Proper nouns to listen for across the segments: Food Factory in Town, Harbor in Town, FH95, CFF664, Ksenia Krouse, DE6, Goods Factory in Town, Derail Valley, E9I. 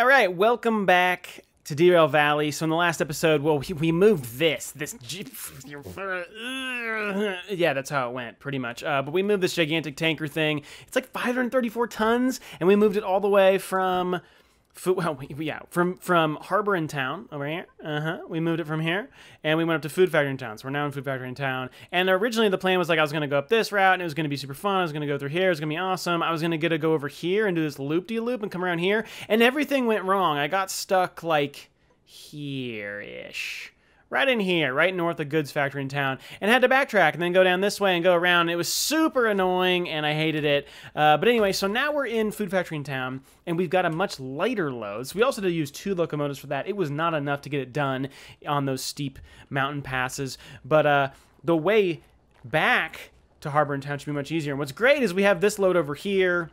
All right, welcome back to Derail Valley. So in the last episode, well, we moved this. Yeah, that's how it went, pretty much. But we moved this gigantic tanker thing. It's like 534 tons, and we moved it all the way from... Well, yeah, from Harbor in Town over here. We moved it from here, and we went up to Food Factory in Town. So we're now in Food Factory in Town. And originally the plan was like I was gonna go up this route, and it was gonna be super fun. I was gonna go through here. It was gonna be awesome. I was gonna get to go over here and do this loop-de-loop and come around here. And everything went wrong. I got stuck like here-ish. Right in here, right north of Goods Factory in Town, and had to backtrack and then go down this way and go around. It was super annoying, and I hated it. But anyway, so now we're in Food Factory in Town, and we've got a much lighter load. So we also did use 2 locomotives for that. It was not enough to get it done on those steep mountain passes. But the way back to Harbor in Town should be much easier. And what's great is we have this load over here.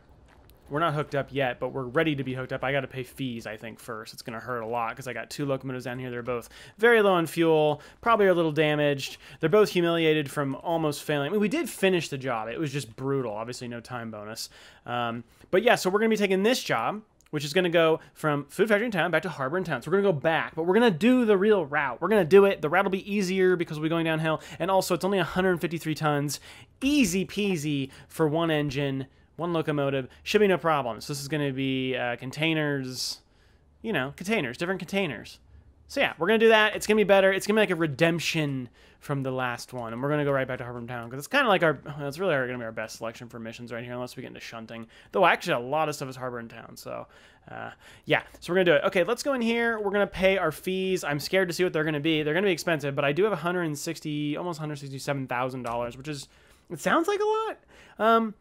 We're not hooked up yet, but we're ready to be hooked up. I got to pay fees, I think, first. It's going to hurt a lot because I got 2 locomotives down here. They're both very low on fuel, probably are a little damaged. They're both humiliated from almost failing. I mean, we did finish the job. It was just brutal. Obviously, no time bonus. But yeah, so we're going to be taking this job, which is going to go from Food Factory in Town back to Harbor in Town. So we're going to go back, but we're going to do the real route. We're going to do it. The route will be easier because we'll be going downhill. And also, it's only 153 tons. Easy peasy for 1 engine. 1 locomotive, should be no problem. So this is going to be containers, you know, containers, different containers. So yeah, we're going to do that. It's going to be better. It's going to be like a redemption from the last one. And we're going to go right back to Harbor in Town because it's kind of like our, well, it's really going to be our best selection for missions right here unless we get into shunting. Though actually a lot of stuff is Harbor in Town. So yeah, so we're going to do it. Okay, let's go in here. We're going to pay our fees. I'm scared to see what they're going to be. They're going to be expensive, but I do have almost $167,000, which is, it sounds like a lot.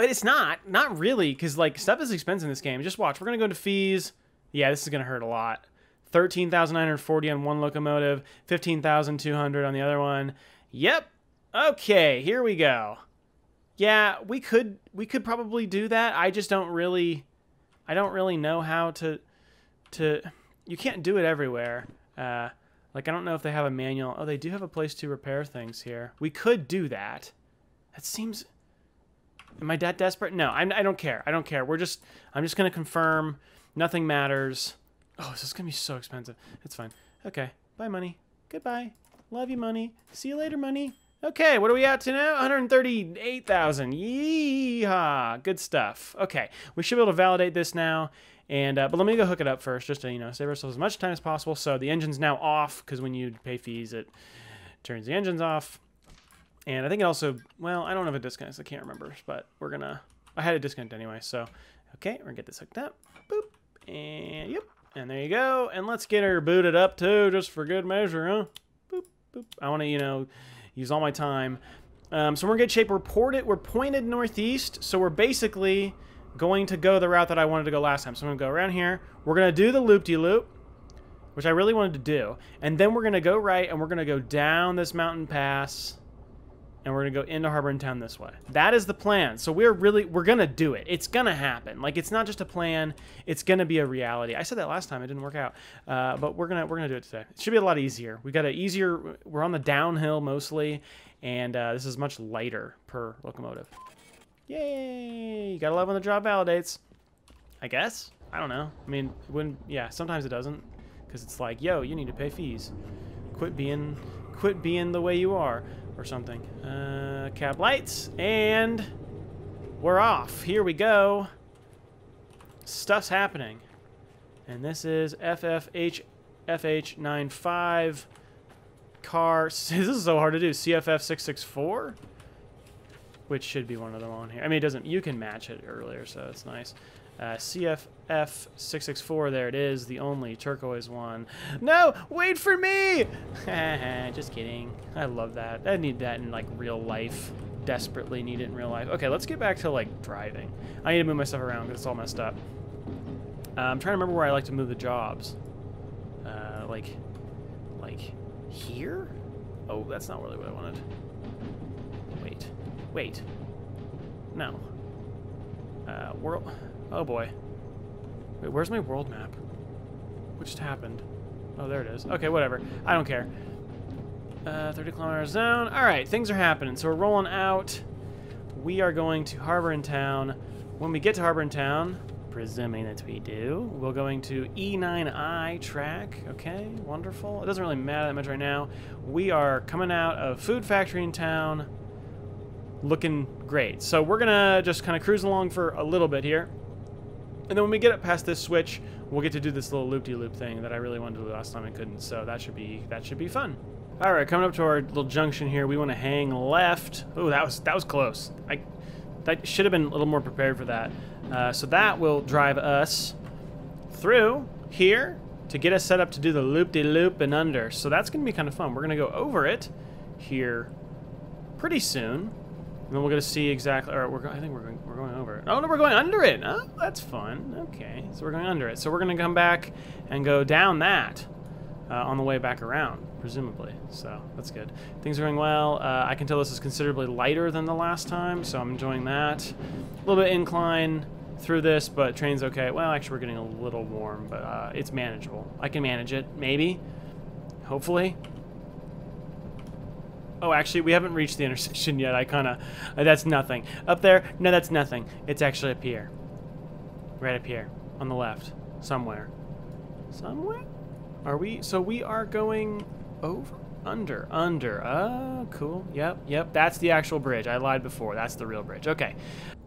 It's not really, because like stuff is expensive in this game. Just watch. We're gonna go to fees. Yeah, this is gonna hurt a lot. 13,940 on 1 locomotive, 15,200 on the other one. Yep. Okay, here we go. Yeah, we could probably do that. I just don't really know how to. You can't do it everywhere. Like I don't know if they have a manual. Oh, they do have a place to repair things here. We could do that. That seems. Am I that desperate? No, I don't care. I don't care. I'm just going to confirm. Nothing matters. Oh, this is going to be so expensive. It's fine. Okay. Bye, money. Goodbye. Love you, money. See you later, money. Okay, what are we at to now? 138,000. Yeehaw. Good stuff. Okay, we should be able to validate this now. And but let me go hook it up first just to, you know, save ourselves as much time as possible. So the engine's now off because when you pay fees, it turns the engines off. And I think it also, well, I don't have a disconnect, so I can't remember, but we're going to, I had a disconnect anyway, so, okay, we're going to get this hooked up, boop, and yep, and there you go, and let's get her booted up too, just for good measure, huh, boop, boop, I want to, you know, use all my time, so we're in good shape, we're pointed northeast, so we're basically going to go the route that I wanted to go last time, so I'm going to go around here, we're going to do the loop-de-loop, which I really wanted to do, and then we're going to go right, and we're going to go down this mountain pass, and we're gonna go into Harbor in Town this way. That is the plan. So we're gonna do it. It's gonna happen. Like it's not just a plan. It's gonna be a reality. I said that last time. It didn't work out. But we're gonna do it today. It should be a lot easier. We got an easier. We're on the downhill mostly, and this is much lighter per locomotive. Yay! You gotta love when the job validates. I guess. I don't know. I mean, when yeah, sometimes it doesn't, because it's like, yo, you need to pay fees. Quit being the way you are. Or something. Cab lights, and we're off. Here we go. Stuff's happening. And this is FH95 car. This is so hard to do. CFF664, which should be one of them on here. I mean, it doesn't. You can match it earlier, so it's nice. CFF664, there it is, the only turquoise one. No, wait for me! Just kidding. I love that. I need that in, like, real life. Desperately need it in real life. Okay, let's get back to, like, driving. I need to move myself around because it's all messed up. I'm trying to remember where I like to move the jobs. Like here? Oh, that's not really what I wanted. Wait. No. World... Oh boy. Wait, where's my world map? What just happened? Oh, there it is. Okay, whatever. I don't care. 30 kilometer zone. Alright, things are happening. So we're rolling out. We are going to Harbor in Town. When we get to Harbor in Town, presuming that we do. We're going to E9I track. Okay, wonderful. It doesn't really matter that much right now. We are coming out of Food Factory in Town looking great. So we're gonna just kind of cruise along for a little bit here. And then when we get up past this switch, we'll get to do this little loop-de-loop thing that I really wanted to do last time and couldn't. So that should be fun. All right, coming up to our little junction here, we want to hang left. Oh, that was close. I should have been a little more prepared for that. So that will drive us through here to get us set up to do the loop-de-loop and under. So that's going to be kind of fun. We're going to go over it here pretty soon. And then we're going to see exactly, or I think we're going over it. Oh, no, we're going under it. Oh, that's fun. Okay, so we're going under it. So we're going to come back and go down that on the way back around, presumably. So that's good. Things are going well. I can tell this is considerably lighter than the last time, so I'm enjoying that. A little bit incline through this, but train's okay. Well, actually, we're getting a little warm, but it's manageable. I can manage it, maybe, hopefully. Oh, actually, we haven't reached the intersection yet. I kind of... that's nothing. Up there? No, that's nothing. It's actually up here. Right up here. On the left. Somewhere. Somewhere? Are we... So we are going over? Under. Under. Oh, cool. Yep, yep. That's the actual bridge. I lied before. That's the real bridge. Okay.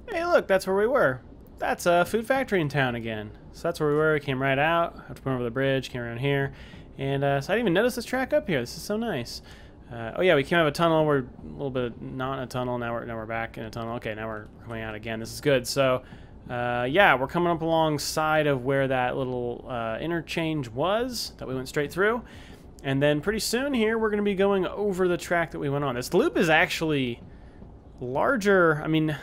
Hey, look. That's where we were. That's a Food Factory in Town again. So that's where we were. We came right out. I have to come over the bridge. Came around here. And so I didn't even notice this track up here. This is so nice. Oh yeah, we came out of a tunnel. We're a little bit not in a tunnel. Now we're back in a tunnel. Okay, now we're coming out again. This is good. So, yeah, we're coming up alongside of where that little interchange was that we went straight through. And then pretty soon here, we're going to be going over the track that we went on. This loop is actually larger. I mean,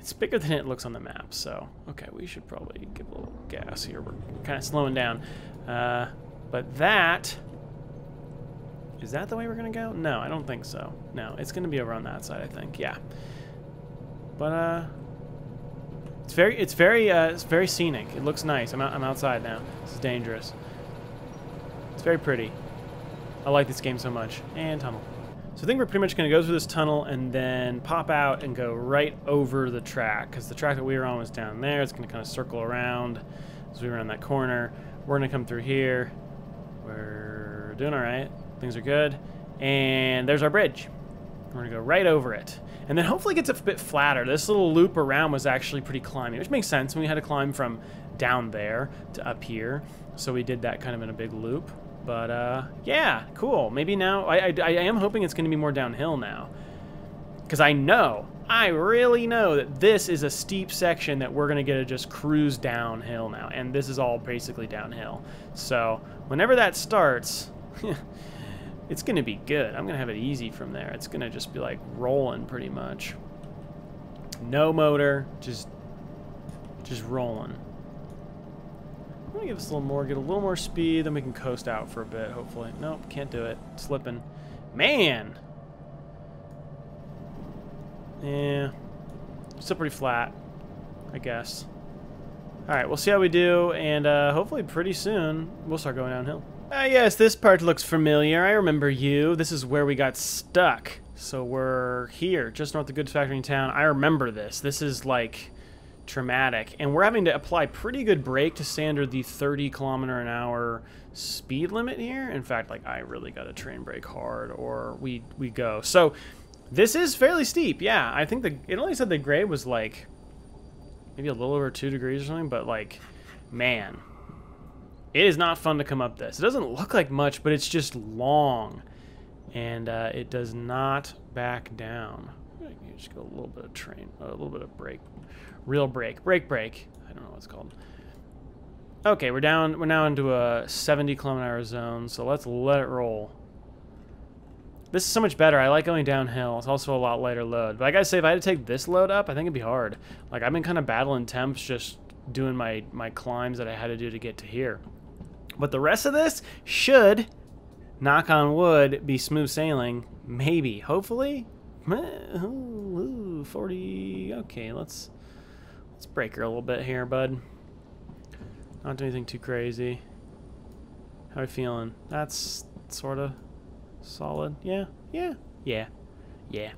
it's bigger than it looks on the map. So, okay, we should probably give a little gas here. We're kind of slowing down. But that... Is that the way we're going to go? No, I don't think so. No, it's going to be over on that side, I think. Yeah. But, it's very scenic. It looks nice. I'm outside now. This is dangerous. It's very pretty. I like this game so much. And tunnel. So I think we're pretty much going to go through this tunnel and then pop out and go right over the track. Because the track that we were on was down there. It's going to kind of circle around as we round that corner. We're going to come through here. We're doing all right. Things are good, and there's our bridge. We're gonna go right over it, and then hopefully it gets a bit flatter. This little loop around was actually pretty climbing, which makes sense. We had to climb from down there to up here, so we did that kind of in a big loop. But yeah, cool. Maybe now I am hoping it's gonna be more downhill now, because I really know that this is a steep section that we're gonna get to just cruise downhill now, and this is all basically downhill. So whenever that starts, it's going to be good. I'm going to have it easy from there. It's going to just be like rolling pretty much. No motor, just rolling. I'm going to give this a little more, get a little more speed, then we can coast out for a bit, hopefully. Nope, can't do it. Slipping. Man! Yeah. Still pretty flat, I guess. Alright, we'll see how we do, and hopefully pretty soon we'll start going downhill. Yes, this part looks familiar. I remember you. This is where we got stuck. So we're here, just north of Goods Factory in Town. I remember this. This is, like, traumatic. And we're having to apply pretty good brake to sander the 30-kilometer-an-hour speed limit here. In fact, like, I really got to train brake hard, or we go. So this is fairly steep, yeah. I think it only said the grade was, like, maybe a little over 2 degrees or something, but, like, man... It is not fun to come up this. It doesn't look like much, but it's just long. And it does not back down. You just go a little bit of train, a little bit of brake. Real brake. Brake. I don't know what it's called. Okay, we're down. We're now into a 70-kilometer-an-hour zone, so let's let it roll. This is so much better. I like going downhill. It's also a lot lighter load. But I gotta say, if I had to take this load up, I think it'd be hard. Like, I've been kind of battling temps, just doing my climbs that I had to do to get to here. But the rest of this should, knock on wood, be smooth sailing. Maybe. Hopefully. 40. Okay, let's break her a little bit here, bud. Not do anything too crazy. How are we feeling? That's sort of solid. Yeah. Yeah. Yeah. Yeah.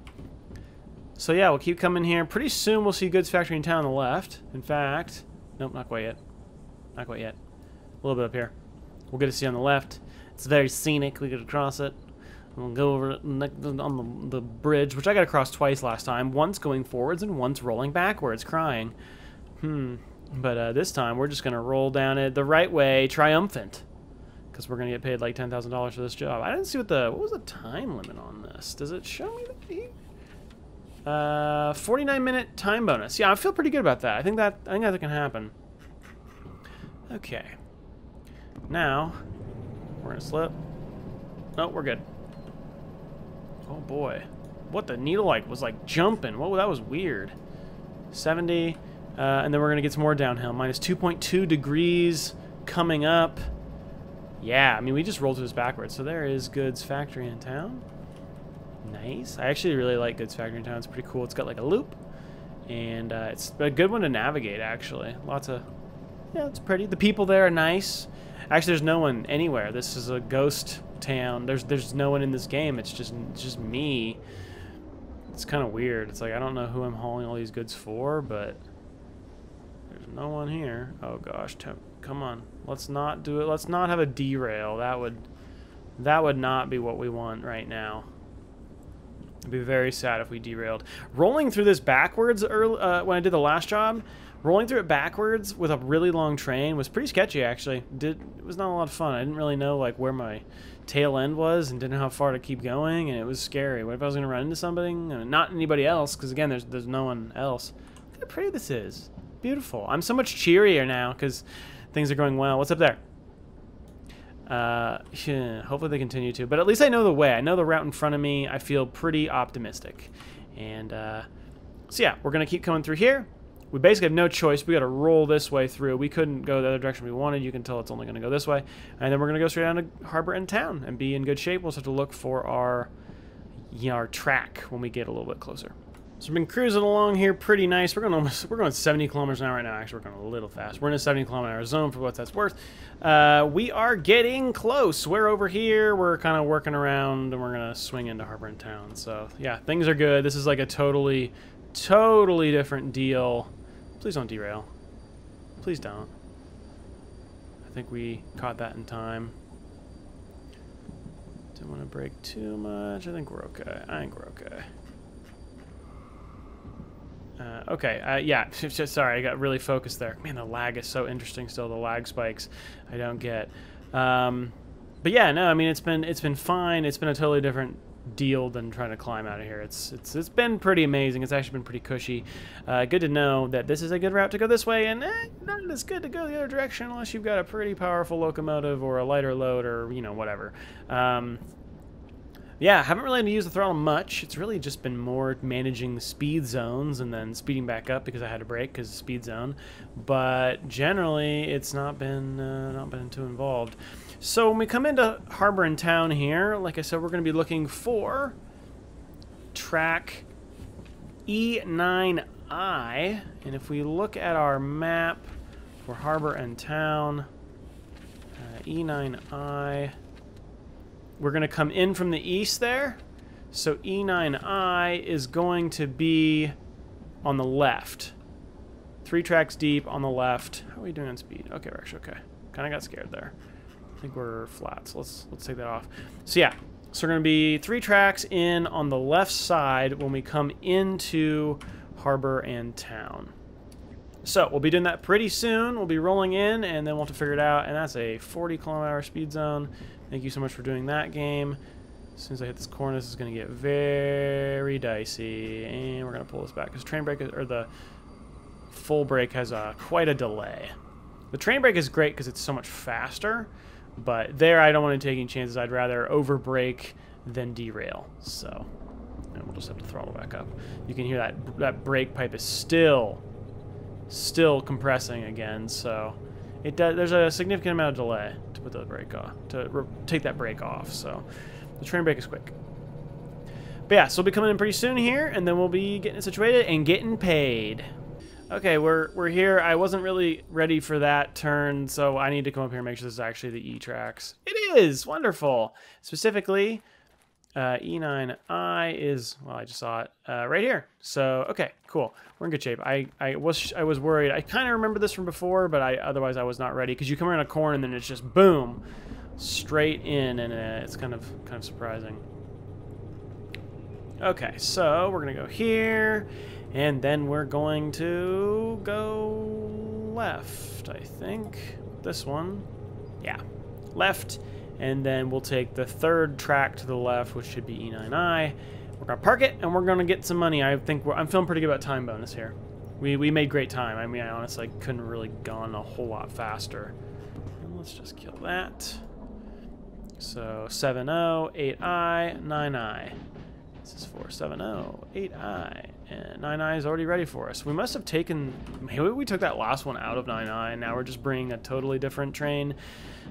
So yeah, we'll keep coming here. Pretty soon we'll see Goods Factory in Town on the left. In fact, Nope, not quite yet. Not quite yet. A little bit up here. We'll get to see on the left. It's very scenic. We could cross it. We'll go over on the bridge, which I got to cross twice last time. Once going forwards and once rolling backwards, crying. But this time, we're just going to roll down it the right way, triumphant. Because we're going to get paid like $10,000 for this job. I didn't see what was the time limit on this? Does it show me the... 49-minute time bonus. Yeah, I feel pretty good about that. I think that can happen. Okay. Now, we're gonna slip. Oh, we're good. Oh boy, what the needle like was like jumping. Whoa, that was weird. 70, and then we're gonna get some more downhill. Minus 2.2 degrees coming up. Yeah, I mean we just rolled through this backwards. So there is Goods Factory in Town. Nice. I actually really like Goods Factory in Town. It's pretty cool. It's got like a loop, and it's a good one to navigate. Actually, lots of, yeah, it's pretty. The people there are nice. Actually, there's no one anywhere. This is a ghost town. There's no one in this game. It's just me. It's kind of weird. It's like I don't know who I'm hauling all these goods for, but there's no one here. Oh gosh, come on. Let's not do it. Let's not have a derail. That would not be what we want right now. I'd be very sad if we derailed. Rolling through this backwards early, when I did the last job, rolling through it backwards with a really long train was pretty sketchy, actually. It was not a lot of fun. I didn't really know like where my tail end was and didn't know how far to keep going, and it was scary. What if I was going to run into somebody? I mean, not anybody else, because again, there's no one else. Look how pretty this is. Beautiful. I'm so much cheerier now because things are going well. What's up there? Hopefully they continue to, but at least I know the way. I know the route in front of me. I feel pretty optimistic, and so yeah, we're gonna keep coming through here. We basically have no choice. We gotta roll this way through. We couldn't go the other direction we wanted. You can tell it's only gonna go this way, and then we're gonna go straight down to Harbor in Town and be in good shape. We'll just have to look for our, you know, our track when we get a little bit closer. So we've been cruising along here pretty nice. We're going 70 kilometers an hour right now. Actually, we're going a little fast. We're in a 70-kilometer-an-hour zone for what that's worth. We are getting close. We're over here. We're kind of working around, and we're going to swing into Harbor in Town. So, yeah, things are good. This is like a totally, totally different deal. Please don't derail. Please don't. I think we caught that in time. Didn't want to break too much. I think we're okay. Yeah, sorry, I got really focused there. Man, the lag is so interesting still, the lag spikes I don't get. But yeah, no, I mean, it's been fine. It's been a totally different deal than trying to climb out of here. It's been pretty amazing. It's actually been pretty cushy. Good to know that this is a good route to go this way, and not as good to go the other direction unless you've got a pretty powerful locomotive or a lighter load or, you know, whatever. Yeah, haven't really had to use the throttle much. It's really just been more managing the speed zones and then speeding back up because I had to brake because of the speed zone. But generally, it's not been too involved. So when we come into Harbor in Town here, like I said, we're going to be looking for track E9I. And if we look at our map for Harbor in Town, E9I... We're going to come in from the east there. So E9I is going to be on the left. 3 tracks deep on the left. How are we doing on speed? Okay, we're actually okay. Kind of got scared there. I think we're flat, so let's take that off. So yeah, so we're going to be 3 tracks in on the left side when we come into Harbor and Town. So we'll be doing that pretty soon. We'll be rolling in, and then we'll have to figure it out. And that's a 40-kilometer-an-hour speed zone. Thank you so much for doing that, game. As soon as I hit this corner, this is going to get very dicey. And we're going to pull this back because train brake, or the full brake, has quite a delay. The train brake is great because it's so much faster, but there I don't want to take any chances. I'd rather over-brake than derail. So, and we'll just have to throttle back up. You can hear that brake pipe is still compressing again, so... There's a significant amount of delay to put the brake off, to take that brake off. So the train brake is quick. But yeah, so we'll be coming in pretty soon here, and then we'll be getting situated and getting paid. Okay, we're here. I wasn't really ready for that turn, so I need to come up here and make sure this is actually the E tracks. It is wonderful. Specifically, E9I is, well, I just saw it right here. So, okay, cool. We're in good shape. I was worried. I kind of remember this from before, but otherwise I was not ready, because you come around a corner and then it's just boom, straight in, and it's kind of surprising. Okay, so we're gonna go here, and then we're going to go left, I think. This one, yeah, left. And then we'll take the third track to the left, which should be E9I. We're gonna park it, and we're gonna get some money. I think I'm feeling pretty good about time bonus here. We made great time. I mean, I honestly couldn't really gone a whole lot faster. And let's just kill that. So 7-0, 8i, 9i. This is for 7-0, 8i, and 9i is already ready for us. We must have taken, maybe we took that last one out of 9i, and now we're just bringing a totally different train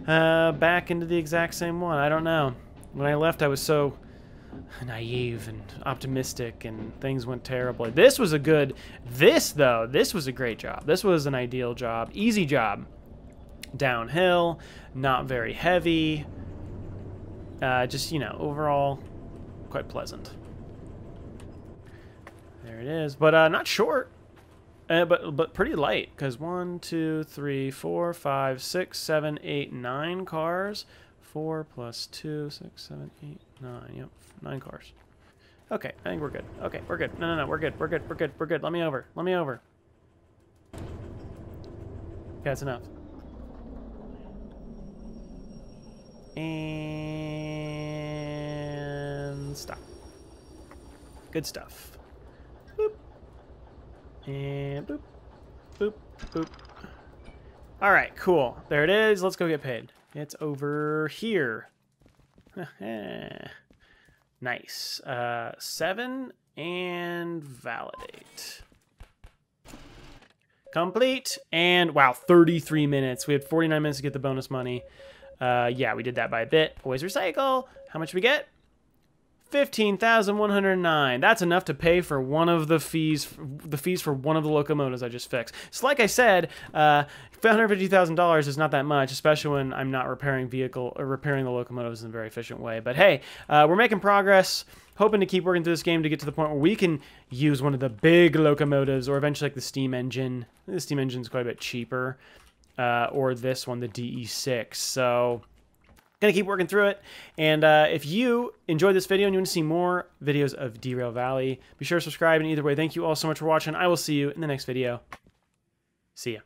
back into the exact same one. I don't know. When I left, I was so naive and optimistic, and things went terribly. This was a good, this was a great job. This was an ideal job, easy job. Downhill, not very heavy, just, you know, overall quite pleasant. There it is, but not short. But pretty light, because 1, 2, 3, 4, 5, 6, 7, 8, 9 cars. 4 plus 2, 6, 7, 8, 9. Yep, 9 cars. Okay, I think we're good. Okay, we're good. No, we're good. We're good. We're good. We're good. Let me over. Let me over. Yeah, that's enough. And stop. Good stuff. Boop. And boop, boop, boop. All right, cool. There it is. Let's go get paid. It's over here. Nice. 7 and validate. Complete. And wow, 33 minutes. We had 49 minutes to get the bonus money. Yeah, we did that by a bit. Always recycle. How much did we get? 15,109. That's enough to pay for one of the fees for one of the locomotives I just fixed. So like I said, $150,000 is not that much, especially when I'm not repairing repairing the locomotives in a very efficient way. But hey, we're making progress, hoping to keep working through this game to get to the point where we can use one of the big locomotives, or eventually like the steam engine. The steam engine's quite a bit cheaper, or this one, the DE6. So gonna keep working through it, and if you enjoyed this video and you want to see more videos of Derail Valley, be sure to subscribe. And either way, thank you all so much for watching. I will see you in the next video. See ya.